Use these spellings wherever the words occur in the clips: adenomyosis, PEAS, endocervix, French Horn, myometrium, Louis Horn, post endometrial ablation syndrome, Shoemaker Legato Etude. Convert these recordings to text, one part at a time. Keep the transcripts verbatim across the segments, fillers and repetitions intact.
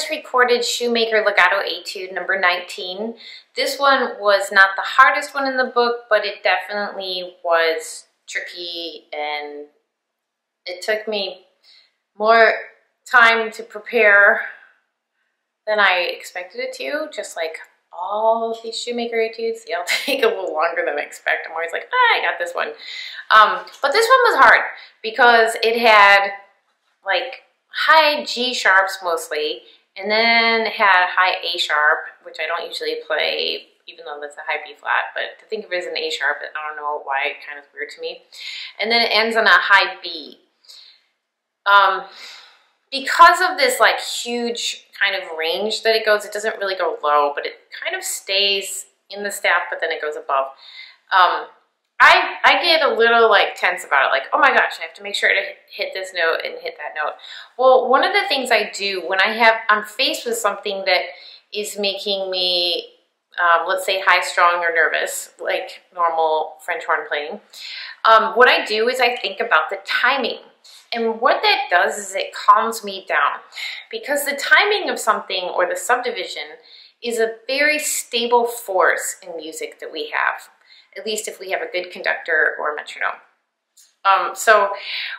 just recorded Shoemaker Legato Etude number nineteen. This one was not the hardest one in the book, but it definitely was tricky, and it took me more time to prepare than I expected it to, just like all of these Shoemaker Etudes. They'll take a little longer than I expect. I'm always like, ah, I got this one. Um, but this one was hard because it had like high G sharps mostly, and then it had high A sharp, which I don't usually play, even though that's a high B flat, but to think of it as an A sharp, I don't know why, it kind of is weird to me. And then it ends on a high B. Um, because of this like huge kind of range that it goes, it doesn't really go low, but it kind of stays in the staff, but then it goes above. Um, I, I get a little like tense about it, like, oh my gosh, I have to make sure to hit this note and hit that note. Well, one of the things I do when I have, I'm faced with something that is making me, um, let's say high strung or nervous, like normal French horn playing, um, what I do is I think about the timing. And what that does is it calms me down, because the timing of something or the subdivision is a very stable force in music that we have, at least if we have a good conductor or metronome. Um, so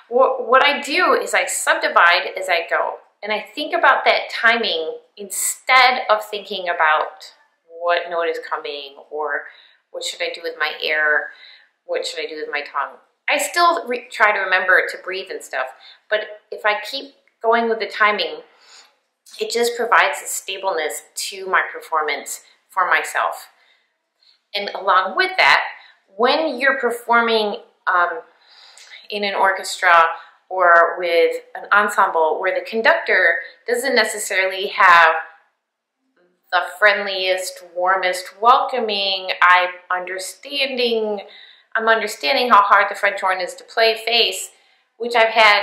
wh what I do is I subdivide as I go, and I think about that timing instead of thinking about what note is coming or what should I do with my air, what should I do with my tongue. I still re try to remember to breathe and stuff, but if I keep going with the timing, it just provides a stableness to my performance for myself. And along with that, when you're performing um, in an orchestra or with an ensemble where the conductor doesn't necessarily have the friendliest, warmest, welcoming, I understanding, I'm understanding how hard the French horn is to play face, which I've had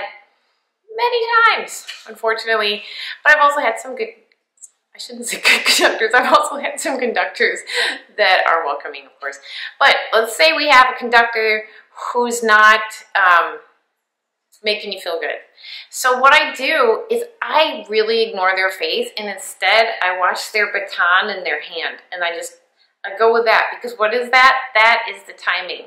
many times, unfortunately, but I've also had some good, I shouldn't say good conductors, I've also had some conductors that are welcoming, of course. But let's say we have a conductor who's not um, making you feel good. So what I do is I really ignore their face, and instead I watch their baton and their hand, and I just I go with that, because what is that? That is the timing.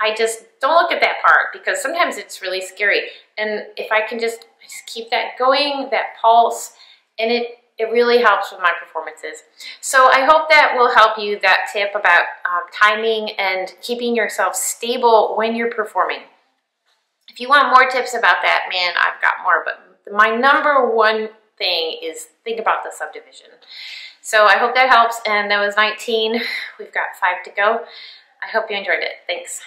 I just don't look at that part, because sometimes it's really scary. And if I can just, I just keep that going, that pulse, and it, it really helps with my performances. So I hope that will help you, that tip about um, timing and keeping yourself stable when you're performing. If you want more tips about that, man, I've got more, but my number one thing is think about the subdivision. So I hope that helps, and that was nineteen. We've got five to go. I hope you enjoyed it. Thanks.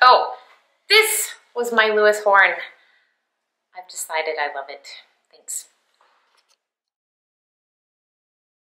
Oh, this was my Louis Horn. I've decided I love it.